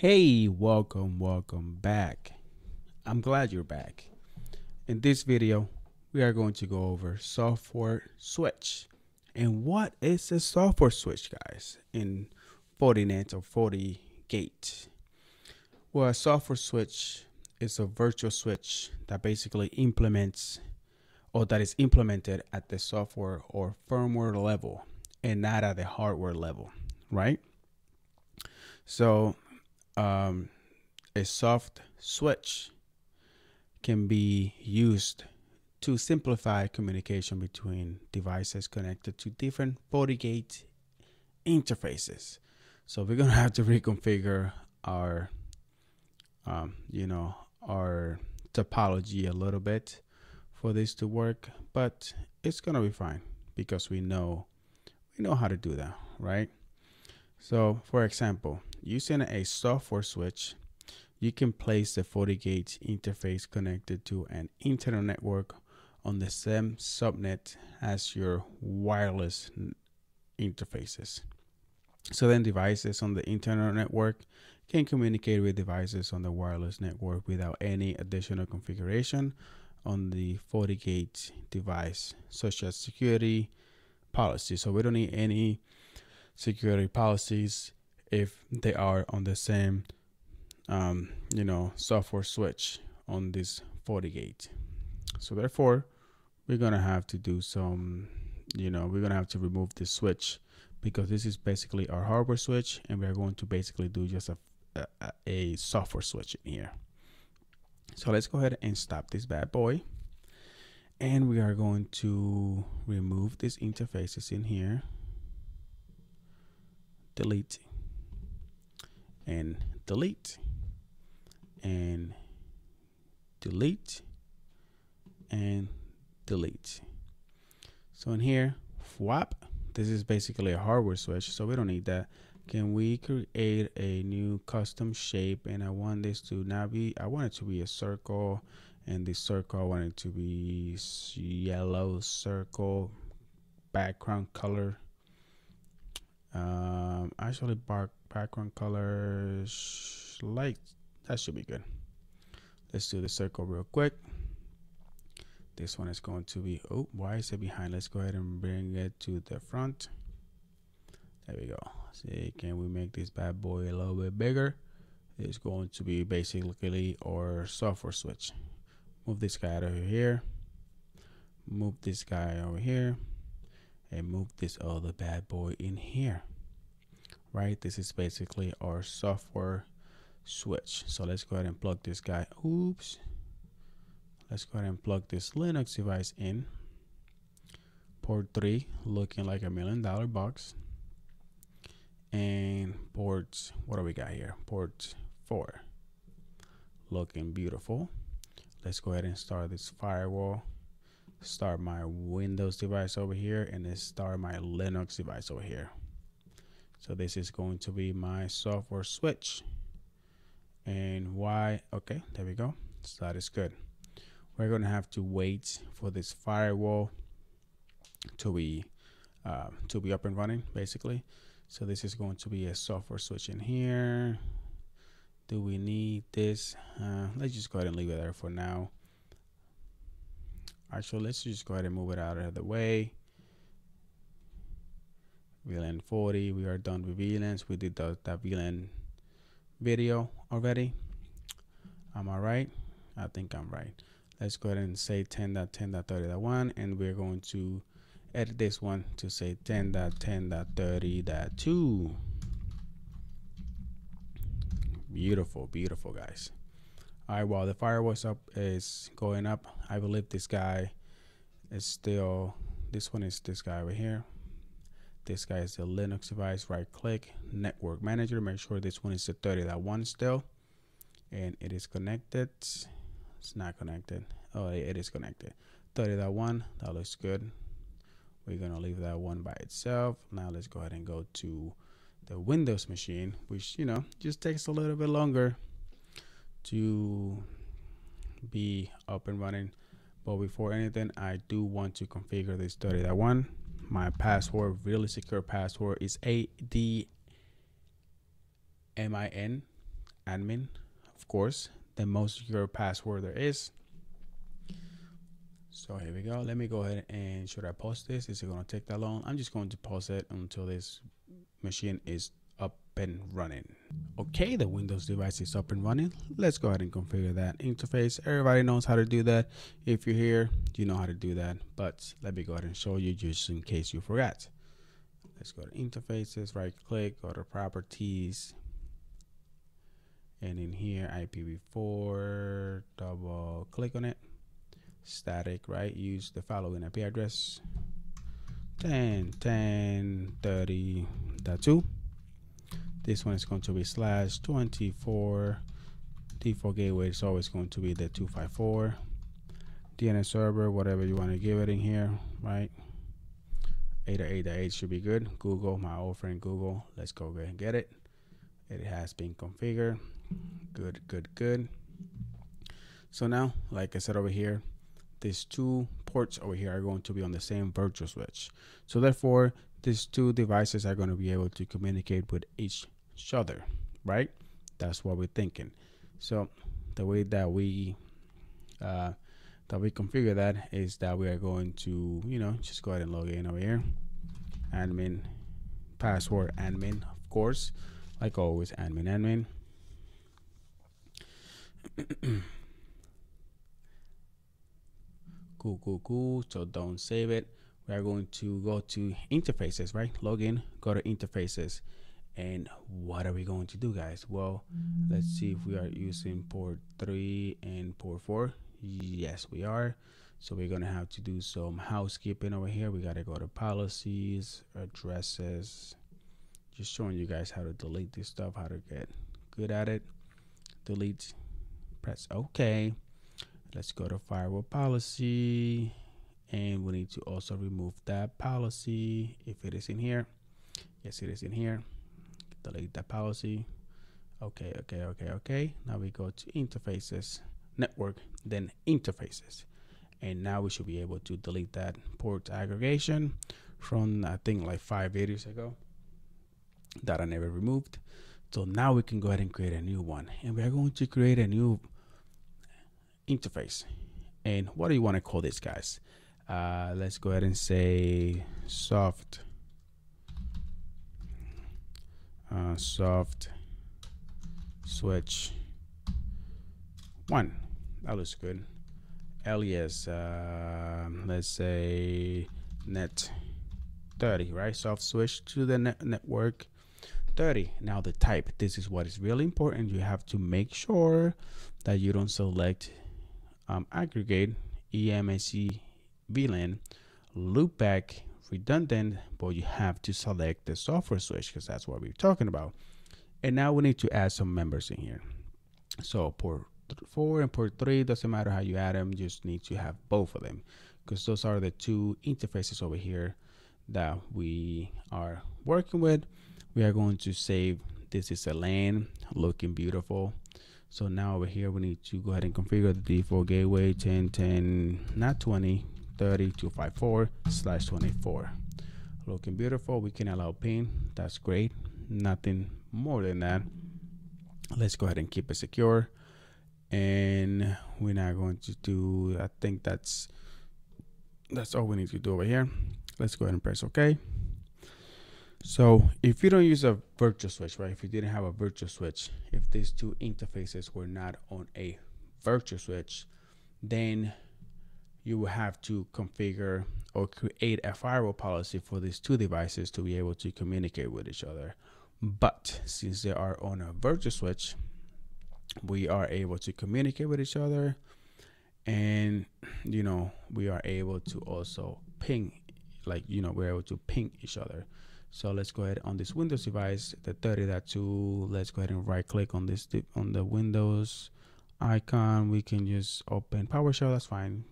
Hey, welcome back. I'm glad you're back. In this video, we are going to go over software switch. And what is a software switch, guys, in FortiNet or FortiGate? Well, a software switch is a virtual switch that basically implements or that is implemented at the software or firmware level and not at the hardware level, right? So a soft switch can be used to simplify communication between devices connected to different FortiGate interfaces. So we're gonna have to reconfigure our, our topology a little bit for this to work, but it's gonna be fine because we know how to do that, right? So for example, using a software switch, you can place the FortiGate interface connected to an internal network on the same subnet as your wireless interfaces. So then devices on the internal network can communicate with devices on the wireless network without any additional configuration on the FortiGate device, such as security policies. So we don't need any security policies if they are on the same software switch on this FortiGate. So therefore, we're gonna have to do some, we're gonna have to remove this switch because this is basically our hardware switch, and we're going to basically do just a software switch in here. So let's go ahead and stop this bad boy, and we are going to remove these interfaces in here, delete and delete and delete and delete. So in here, FWAP, this is basically a hardware switch, so we don't need that. Can we create a new custom shape? And I want this to not be, I want it to be a circle, and this circle I want it to be yellow circle, background color. Actually background color light, that should be good. Let's do the circle real quick. This one is going to be, oh, why is it behind? Let's go ahead and bring it to the front. There we go. See, can we make this bad boy a little bit bigger? It's going to be basically our software switch. Move this guy out of here, move this guy over here, and move this other bad boy in here, right? This is basically our software switch. So let's go ahead and plug this guy, oops. Let's go ahead and plug this Linux device in. Port 3, looking like $1 million box. And ports, what do we got here? Port 4, looking beautiful. Let's go ahead and start this firewall. Start my Windows device over here, and then start my Linux device over here. So this is going to be my software switch. And why? Okay, there we go. So that is good. We're going to have to wait for this firewall to be up and running, basically. So this is going to be a software switch in here. Do we need this? Let's just go ahead and leave it there for now. Actually, let's just go ahead and move it out of the way. VLAN 40, we are done with VLANs. We did that VLAN video already. Am I right? I think I'm right. Let's go ahead and say 10.10.30.1, and we're going to edit this one to say 10.10.30.2. Beautiful, beautiful, guys. All right, while the firewall's up is going up, I believe this guy is still, this one is this guy over here. This guy is the Linux device, right click, network manager, make sure this one is the 30.1 still. And it is connected, it's not connected. Oh, it is connected. 30.1, that looks good. We're gonna leave that one by itself. Now let's go ahead and go to the Windows machine, which, just takes a little bit longer to be up and running. But before anything, I do want to configure this 30.1. My password, really secure password, is ADMIN admin, of course, the most secure password there is. So here we go. Let me go ahead and should I post this? Is it going to take that long? I'm just going to pause it until this machine is up and running. Okay, the Windows device is up and running. Let's go ahead and configure that interface. Everybody knows how to do that. If you're here, you know how to do that. But let me go ahead and show you just in case you forgot. Let's go to interfaces, right click, go to properties. And in here, IPv4, double click on it. Static, right? Use the following IP address 10.10.30.2. This one is going to be /24. Default gateway is always going to be the 254. DNS server, whatever you want to give it in here, right? 8.8.8 should be good. Google, my old friend Google. Let's go ahead and get it. It has been configured. Good, good, good. So now, like I said over here, these two ports over here are going to be on the same virtual switch. So therefore, these two devices are going to be able to communicate with each other, right? That's what we're thinking. So the way that we configure that is that we are going to, you know, just go ahead and log in over here. Admin, password, admin, of course, like always, admin, admin. Cool, cool, cool. So don't save it. We are going to go to interfaces, right? Login, go to interfaces. And what are we going to do, guys? Well, let's see if we are using port 3 and port 4. Yes, we are. So we're going to have to do some housekeeping over here. We got to go to policies, addresses. Just showing you guys how to delete this stuff, how to get good at it. Delete, press OK. Let's go to firewall policy, and we need to also remove that policy if it is in here. Yes, it is in here. Delete that policy. Okay, okay, okay, okay. Now we go to interfaces, network, then interfaces. And now we should be able to delete that port aggregation from I think like 5 videos ago that I never removed. So now we can go ahead and create a new one. And we are going to create a new interface. And what do you want to call this, guys? Let's go ahead and say soft switch 1. That looks good. Alias, let's say net 30, right? Soft switch to the network 30. Now the type, this is what is really important. You have to make sure that you don't select aggregate, EMAC, VLAN, loopback, redundant, but you have to select the software switch because that's what we're talking about. And now we need to add some members in here. So port 4 and port 3, doesn't matter how you add them, you just need to have both of them because those are the two interfaces over here that we are working with. We are going to save, this is a LAN, looking beautiful. So now over here, we need to go ahead and configure the default gateway 1010, not 20, 30, 254/24. Looking beautiful. We can allow ping. That's great. Nothing more than that. Let's go ahead and keep it secure. And we're not going to do, I think that's all we need to do over here. Let's go ahead and press OK. So if you don't use a virtual switch, right, if you didn't have a virtual switch, if these two interfaces were not on a virtual switch, then you will have to configure or create a firewall policy for these two devices to be able to communicate with each other. But since they are on a virtual switch, we are able to communicate with each other, and you know, we are able to also ping, like, you know, we're able to ping each other. So let's go ahead on this Windows device, the 30.2. Let's go ahead and right click on this on the Windows icon. We can just open PowerShell. That's fine.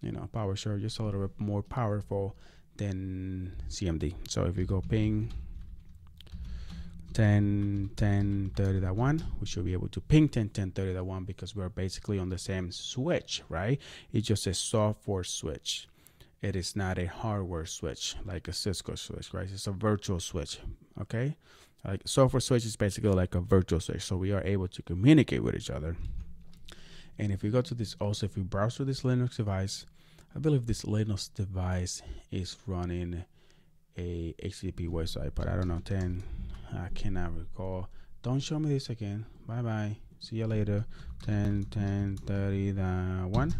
You know, PowerShell just a little bit more powerful than CMD. So if we go ping 10.10.30.1, we should be able to ping 10.10.30.1 because we're basically on the same switch, right? It's just a software switch. It is not a hardware switch like a Cisco switch, right? It's a virtual switch, okay? Like software switch is basically like a virtual switch, so we are able to communicate with each other. And if we go to this, also if we browse through this Linux device, I believe this Linux device is running a HTTP website, but I don't know, 10, I cannot recall. Don't show me this again. Bye bye. See you later. 10:30.1.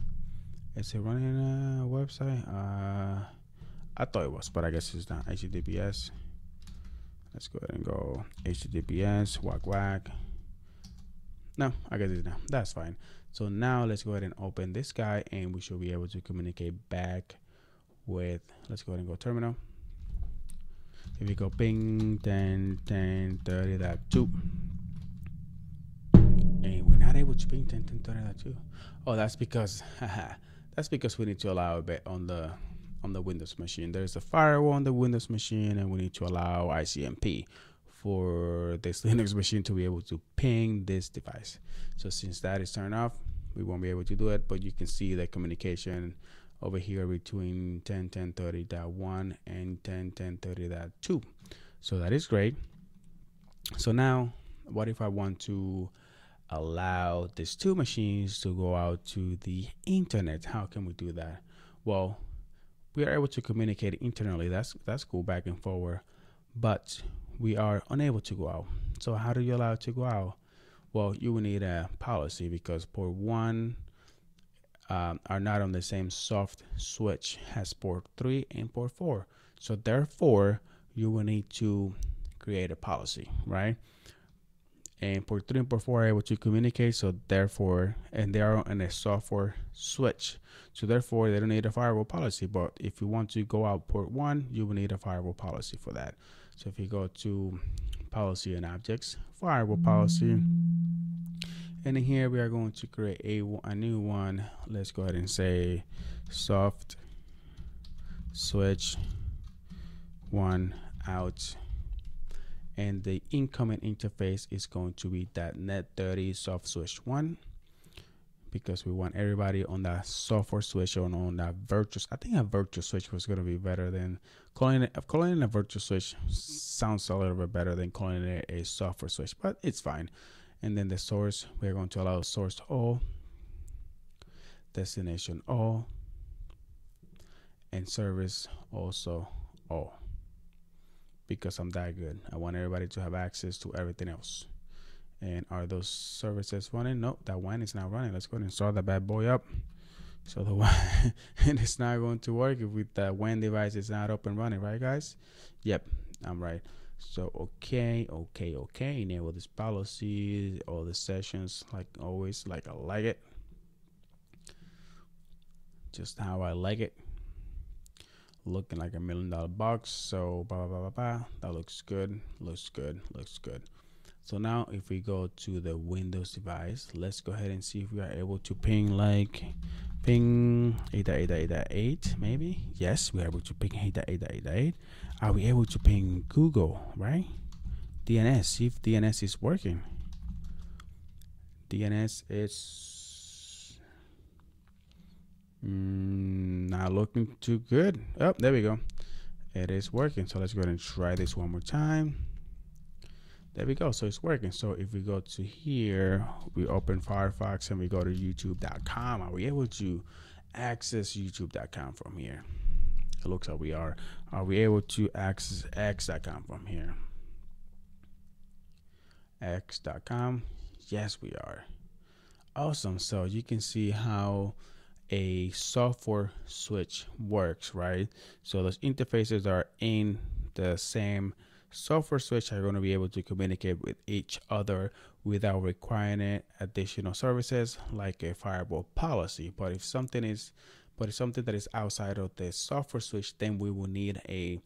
Is it running a website? I thought it was, but I guess it's not. HTTPS. Let's go ahead and go HTTPS. Whack whack. No, I guess it's not. That's fine. So now let's go ahead and open this guy, and we should be able to communicate back with. Let's go ahead and go terminal. If we go ping 10:30.2, and we're not able to ping 10:30.2. Oh, that's because we need to allow a bit on the Windows machine. There's a firewall on the Windows machine, and we need to allow ICMP for this Linux machine to be able to ping this device. So since that is turned off, we won't be able to do it. But you can see the communication over here between 10:10:30.1 and 10:10:30.2. So that is great. So now what if I want to allow these two machines to go out to the internet? How can we do that? Well, we are able to communicate internally. That's cool, back and forward, but we are unable to go out. So how do you allow it to go out? Well, you will need a policy, because port 1 are not on the same soft switch as port 3 and port 4. So therefore, you will need to create a policy, right? And port 3 and port 4 are able to communicate, so therefore, and they are on a software switch. So therefore, they don't need a firewall policy. But if you want to go out port 1, you will need a firewall policy for that. So if you go to policy and objects, firewall policy. And in here, we are going to create a new one. Let's go ahead and say soft switch 1 out. And the incoming interface is going to be that net 30 soft switch 1, because we want everybody on that software switch, or on that virtual. I think a virtual switch was going to be better than calling it a virtual switch. Sounds a little bit better than calling it a software switch, but it's fine. And then the source, we're going to allow source all, destination all, and service also all, because I'm that good. I want everybody to have access to everything else. And are those services running? Nope, that one is not running. Let's go ahead and start that bad boy up. So the one, and it's not going to work if that WAN device is not up and running, right guys? Yep, I'm right. So okay, enable this policy, all the sessions, like always, like I like it, just how I like it, looking like $1 million box. So blah blah blah, that looks good, looks good. So now if we go to the Windows device, let's go ahead and see if we are able to ping, like ping 8.8.8.8, maybe. Yes, we are able to ping 8.8.8.8. Are we able to ping Google, right? DNS, see if DNS is working. DNS is not looking too good. Oh, there we go. It is working. So let's go ahead and try this one more time. There we go. So it's working. So if we go to here, we open Firefox and we go to youtube.com. Are we able to access youtube.com from here? It looks like we are. Are we able to access x.com from here? x.com. Yes, we are. Awesome. So you can see how a software switch works, right? So those interfaces are in the same software switch, are going to be able to communicate with each other without requiring additional services like a firewall policy. But if something is, but if something that is outside of the software switch, then we will need a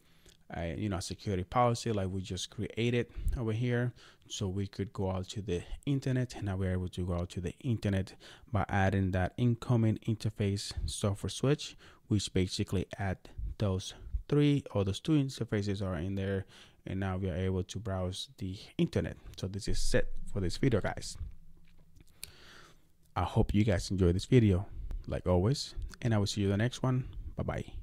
security policy like we just created over here. So we could go out to the internet, and now we're able to go out to the internet by adding that incoming interface software switch, which basically add those three, or those two interfaces are in there. And now we are able to browse the internet. So this is it for this video, guys. I hope you guys enjoyed this video, like always, and I will see you in the next one. Bye bye.